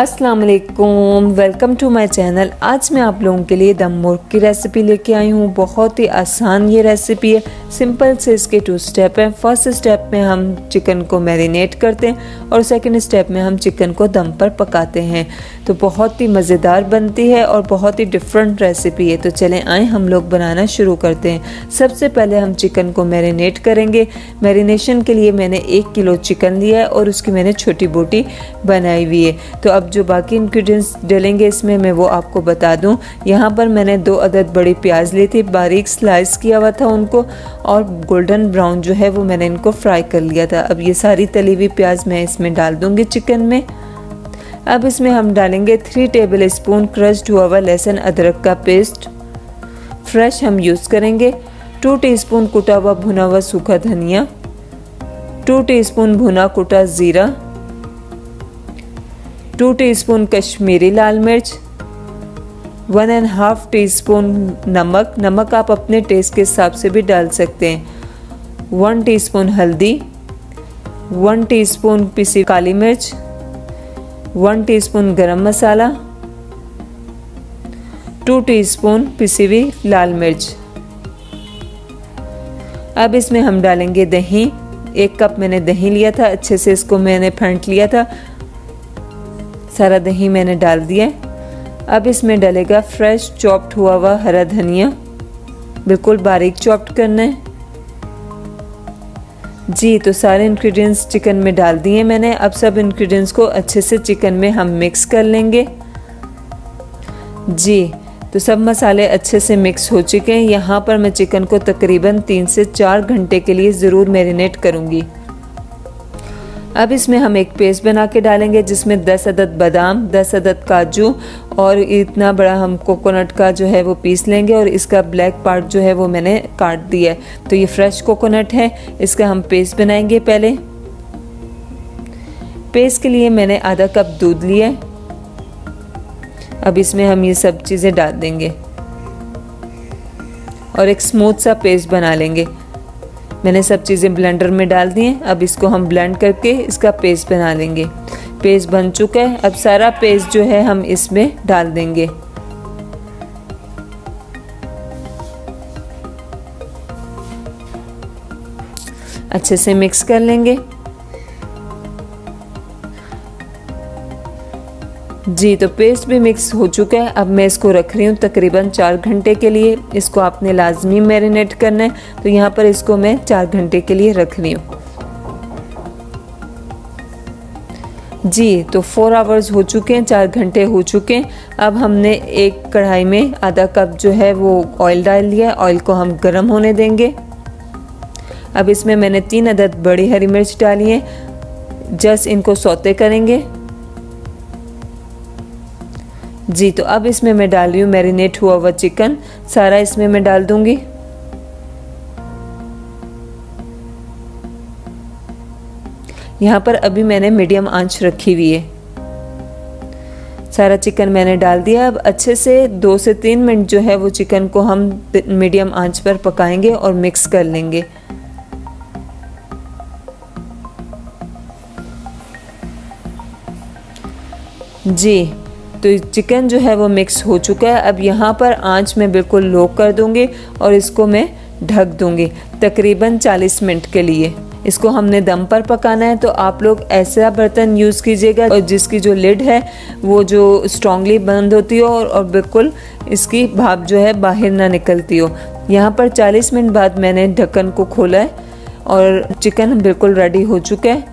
अस्सलाम वालेकुम, welcome to my channel. आज मैं आप लोगों के लिए दम मुर्ग की रेसिपी लेके आई हूँ। बहुत ही आसान ये रेसिपी है, सिंपल से इसके 2 स्टेप हैं। फर्स्ट स्टेप में हम चिकन को मैरिनेट करते हैं और सेकंड स्टेप में हम चिकन को दम पर पकाते हैं, तो बहुत ही मज़ेदार बनती है और बहुत ही डिफरेंट रेसिपी है। तो चलें आएँ हम लोग बनाना शुरू करते हैं। सबसे पहले हम चिकन को मैरिनेट करेंगे। मैरिनेशन के लिए मैंने 1 किलो चिकन लिया है और उसकी मैंने छोटी बोटी बनाई हुई है। तो अब जो बाकी इंग्रेडिएंट्स डलेंगे इसमें मैं वो आपको बता दूं। यहाँ पर मैंने 2 अदद बड़ी प्याज ली थी, बारीक स्लाइस किया हुआ था उनको, और गोल्डन ब्राउन जो है वो मैंने इनको फ्राई कर लिया था। अब ये सारी तली हुई प्याज मैं इसमें डाल दूंगी चिकन में। अब इसमें हम डालेंगे 3 टेबल स्पून क्रश्ड हुआ हुआ लहसुन अदरक का पेस्ट, फ्रेश हम यूज़ करेंगे। 2 टीस्पून कुटा हुआ भुना हुआ सूखा धनिया, 2 टीस्पून भुना कुटा ज़ीरा, 2 टीस्पून कश्मीरी लाल मिर्च, 1.5 टीस्पून नमक, नमक आप अपने टेस्ट के हिसाब से भी डाल सकते हैं, 1 टीस्पून हल्दी, 1 टीस्पून पिसी काली मिर्च, 1 टीस्पून गरम मसाला, 2 टीस्पून पिसी हुई लाल मिर्च। अब इसमें हम डालेंगे दही। 1 कप मैंने दही लिया था, अच्छे से इसको मैंने फेंट लिया था, सारा दही मैंने डाल दिया। अब इसमें डालेगा फ्रेश चॉप्ड हुआ हुआ हरा धनिया, बिल्कुल बारीक चॉप्ड करना है जी। तो सारे इंग्रेडिएंट्स चिकन में डाल दिए मैंने। अब सब इंग्रेडिएंट्स को अच्छे से चिकन में हम मिक्स कर लेंगे जी। तो सब मसाले अच्छे से मिक्स हो चुके हैं। यहाँ पर मैं चिकन को तकरीबन 3 से 4 घंटे के लिए ज़रूर मैरिनेट करूँगी। अब इसमें हम एक पेस्ट बना के डालेंगे जिसमें 10 अदद बादाम, 10 अदद काजू और इतना बड़ा हम कोकोनट का जो है वो पीस लेंगे, और इसका ब्लैक पार्ट जो है वो मैंने काट दिया है। तो ये फ्रेश कोकोनट है, इसका हम पेस्ट बनाएंगे। पहले पेस्ट के लिए मैंने आधा कप दूध लिया। अब इसमें हम ये सब चीज़ें डाल देंगे और एक स्मूथ सा पेस्ट बना लेंगे। मैंने सब चीज़ें ब्लेंडर में डाल दी हैं। अब इसको हम ब्लेंड करके इसका पेस्ट बना लेंगे। पेस्ट बन चुका है। अब सारा पेस्ट जो है हम इसमें डाल देंगे। अच्छे से मिक्स कर लेंगे जी। तो पेस्ट भी मिक्स हो चुका है। अब मैं इसको रख रही हूँ तकरीबन 4 घंटे के लिए। इसको आपने लाजमी मैरिनेट करना है। तो यहाँ पर इसको मैं 4 घंटे के लिए रख रही हूँ जी। तो 4 आवर्स हो चुके हैं, 4 घंटे हो चुके हैं। अब हमने एक कढ़ाई में आधा कप जो है वो ऑयल डाल लिया। ऑयल को हम गर्म होने देंगे। अब इसमें मैंने 3 अदद बड़ी हरी मिर्च डाली है। जस्ट इनको सौते करेंगे जी। तो अब इसमें मैं डाल रही हूँ मैरिनेट हुआ हुआ चिकन, सारा इसमें मैं डाल दूंगी। यहाँ पर अभी मैंने मीडियम आंच रखी हुई है। सारा चिकन मैंने डाल दिया। अब अच्छे से 2 से 3 मिनट जो है वो चिकन को हम मीडियम आंच पर पकाएंगे और मिक्स कर लेंगे। जी तो चिकन जो है वो मिक्स हो चुका है। अब यहाँ पर आंच मैं बिल्कुल लो कर दूँगी और इसको मैं ढक दूँगी तकरीबन 40 मिनट के लिए। इसको हमने दम पर पकाना है। तो आप लोग ऐसा बर्तन यूज़ कीजिएगा और जिसकी जो लिड है वो जो स्ट्रांगली बंद होती हो और बिल्कुल इसकी भाप जो है बाहर ना निकलती हो। यहाँ पर 40 मिनट बाद मैंने ढक्कन को खोला है और चिकन बिल्कुल रेडी हो चुका है।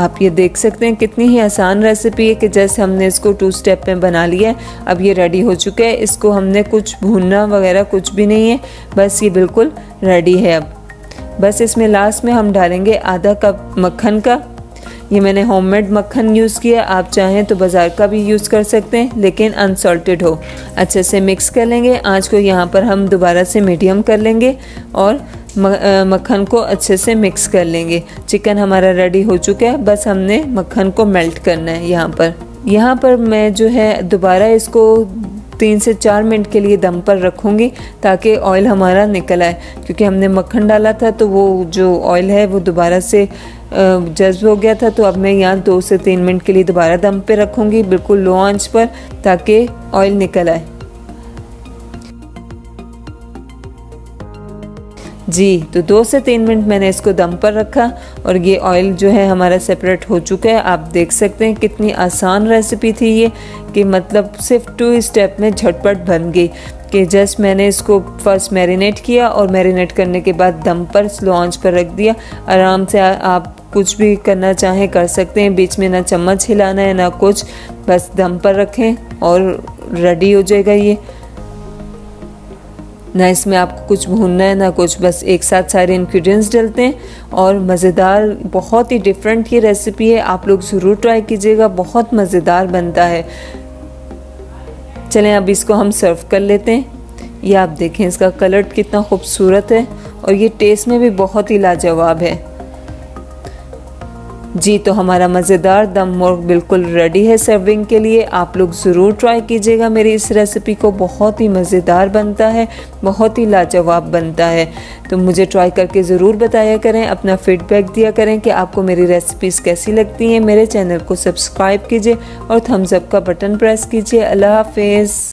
आप ये देख सकते हैं कितनी ही आसान रेसिपी है कि जैसे हमने इसको 2 स्टेप में बना लिया है। अब ये रेडी हो चुका है। इसको हमने कुछ भूनना वगैरह कुछ भी नहीं है, बस ये बिल्कुल रेडी है। अब बस इसमें लास्ट में हम डालेंगे आधा कप मक्खन का। ये मैंने होममेड मक्खन यूज़ किया, आप चाहें तो बाज़ार का भी यूज़ कर सकते हैं लेकिन अनसॉल्टेड हो। अच्छे से मिक्स कर लेंगे। आँच को यहाँ पर हम दोबारा से मीडियम कर लेंगे और मक्खन को अच्छे से मिक्स कर लेंगे। चिकन हमारा रेडी हो चुका है, बस हमने मक्खन को मेल्ट करना है। यहाँ पर मैं जो है दोबारा इसको 3 से 4 मिनट के लिए दम पर रखूँगी ताकि ऑयल हमारा निकल आए, क्योंकि हमने मक्खन डाला था तो वो जो ऑयल है वो दोबारा से जज्ब हो गया था। तो अब मैं यहाँ 2 से 3 मिनट के लिए दोबारा दम पर रखूँगी, बिल्कुल लो आंच पर, ताकि ऑयल निकल आए। जी, तो 2 से 3 मिनट मैंने इसको दम पर रखा और ये ऑयल जो है हमारा सेपरेट हो चुका है। आप देख सकते हैं कितनी आसान रेसिपी थी ये, कि मतलब सिर्फ 2 स्टेप में झटपट बन गई। कि जस्ट मैंने इसको फर्स्ट मैरिनेट किया और मैरिनेट करने के बाद दम पर स्लो आंच पर रख दिया। आराम से आप कुछ भी करना चाहें कर सकते हैं, बीच में ना चम्मच हिलाना है ना कुछ, बस दम पर रखें और रेडी हो जाएगा ये। ना इसमें आपको कुछ भूनना है ना कुछ, बस एक साथ सारे इंग्रेडिएंट्स डलते हैं और मज़ेदार, बहुत ही डिफरेंट ये रेसिपी है। आप लोग ज़रूर ट्राई कीजिएगा, बहुत मज़ेदार बनता है। चलें अब इसको हम सर्व कर लेते हैं। ये आप देखें इसका कलर कितना खूबसूरत है और ये टेस्ट में भी बहुत ही लाजवाब है। जी, तो हमारा मज़ेदार दम मुर्ग़ बिल्कुल रेडी है सर्विंग के लिए। आप लोग ज़रूर ट्राई कीजिएगा मेरी इस रेसिपी को, बहुत ही मज़ेदार बनता है, बहुत ही लाजवाब बनता है। तो मुझे ट्राई करके ज़रूर बताया करें, अपना फीडबैक दिया करें कि आपको मेरी रेसिपीज़ कैसी लगती हैं। मेरे चैनल को सब्सक्राइब कीजिए और थम्स अप का बटन प्रेस कीजिए। अल्लाह हाफ़िज़।